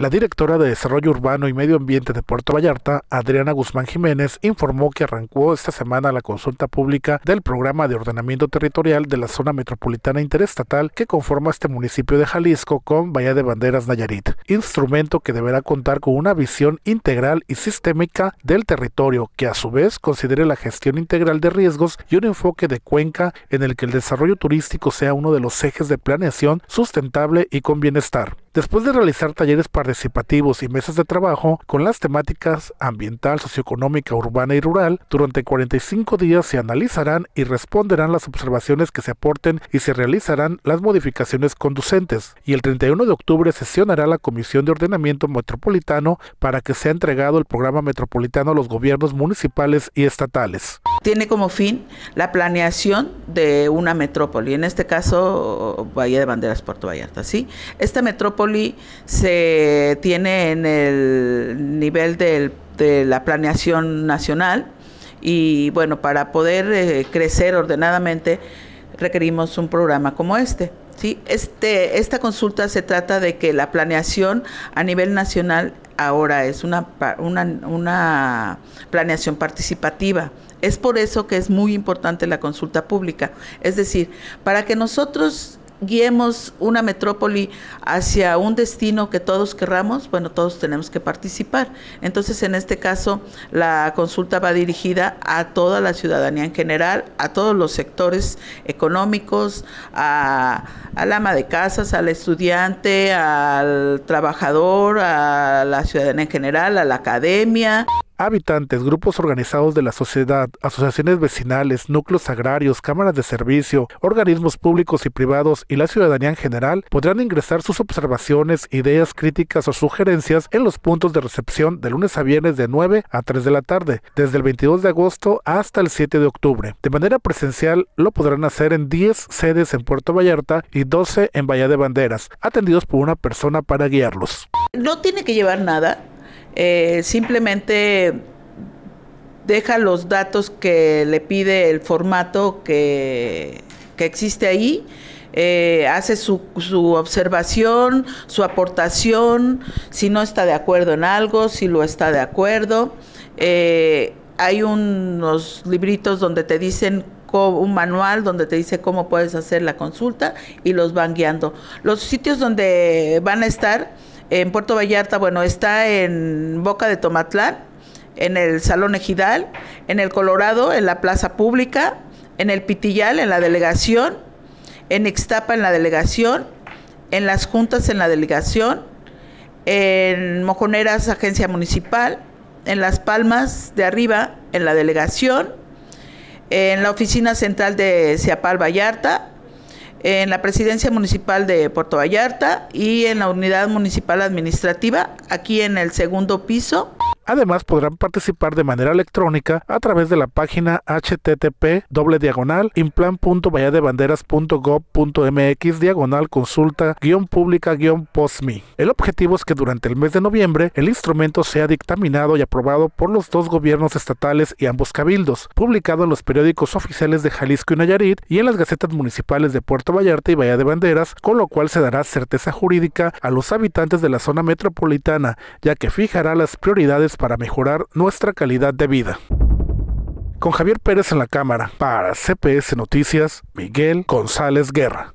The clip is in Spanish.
La directora de Desarrollo Urbano y Medio Ambiente de Puerto Vallarta, Adriana Guzmán Jiménez, informó que arrancó esta semana la consulta pública del Programa de Ordenamiento Territorial de la Zona Metropolitana Interestatal que conforma este municipio de Jalisco con Bahía de Banderas, Nayarit, instrumento que deberá contar con una visión integral y sistémica del territorio, que a su vez considere la gestión integral de riesgos y un enfoque de cuenca en el que el desarrollo turístico sea uno de los ejes de planeación sustentable y con bienestar. Después de realizar talleres participativos y mesas de trabajo con las temáticas ambiental, socioeconómica, urbana y rural, durante 45 días se analizarán y responderán las observaciones que se aporten y se realizarán las modificaciones conducentes. Y el 31 de octubre sesionará la Comisión de Ordenamiento Metropolitano para que sea entregado el programa metropolitano a los gobiernos municipales y estatales. Tiene como fin la planeación de una metrópoli, en este caso Bahía de Banderas, Puerto Vallarta, ¿sí? Esta metrópoli se tiene en el nivel de la planeación nacional y bueno, para poder crecer ordenadamente requerimos un programa como este, ¿sí? Esta consulta se trata de que la planeación a nivel nacional ahora es una planeación participativa. Es por eso que es muy importante la consulta pública, es decir, para que nosotros guiemos una metrópoli hacia un destino que todos querramos, bueno, todos tenemos que participar. Entonces, en este caso, la consulta va dirigida a toda la ciudadanía en general, a todos los sectores económicos, al ama de casas, al estudiante, al trabajador, a la ciudadanía en general, a la academia. Habitantes, grupos organizados de la sociedad, asociaciones vecinales, núcleos agrarios, cámaras de servicio, organismos públicos y privados y la ciudadanía en general podrán ingresar sus observaciones, ideas, críticas o sugerencias en los puntos de recepción de lunes a viernes de 9 a 3 de la tarde, desde el 22 de agosto hasta el 7 de octubre. De manera presencial lo podrán hacer en 10 sedes en Puerto Vallarta y 12 en Bahía de Banderas, atendidos por una persona para guiarlos. No tiene que llevar nada. Simplemente deja los datos que le pide el formato que existe ahí, hace su observación, su aportación, si no está de acuerdo en algo, si lo está de acuerdo. Hay unos libritos donde te dicen, un manual donde te dice cómo puedes hacer la consulta y los van guiando. Los sitios donde van a estar en Puerto Vallarta, bueno, está en Boca de Tomatlán, en el Salón Ejidal, en el Colorado, en la Plaza Pública, en el Pitillal, en la Delegación, en Ixtapa, en la Delegación, en Las Juntas, en la Delegación, en Mojoneras, Agencia Municipal, en Las Palmas de Arriba, en la Delegación, en la Oficina Central de Ceapal Vallarta, en la Presidencia Municipal de Puerto Vallarta y en la Unidad Municipal Administrativa, aquí en el segundo piso. Además, podrán participar de manera electrónica a través de la página http://implan.valladebanderas.gov.mx/consulta-publica-posmi. El objetivo es que durante el mes de noviembre el instrumento sea dictaminado y aprobado por los dos gobiernos estatales y ambos cabildos, publicado en los periódicos oficiales de Jalisco y Nayarit y en las gacetas municipales de Puerto Vallarta y Bahía de Banderas, con lo cual se dará certeza jurídica a los habitantes de la zona metropolitana, ya que fijará las prioridades para mejorar nuestra calidad de vida. Con Javier Pérez en la cámara, para CPS Noticias, Miguel González Guerra.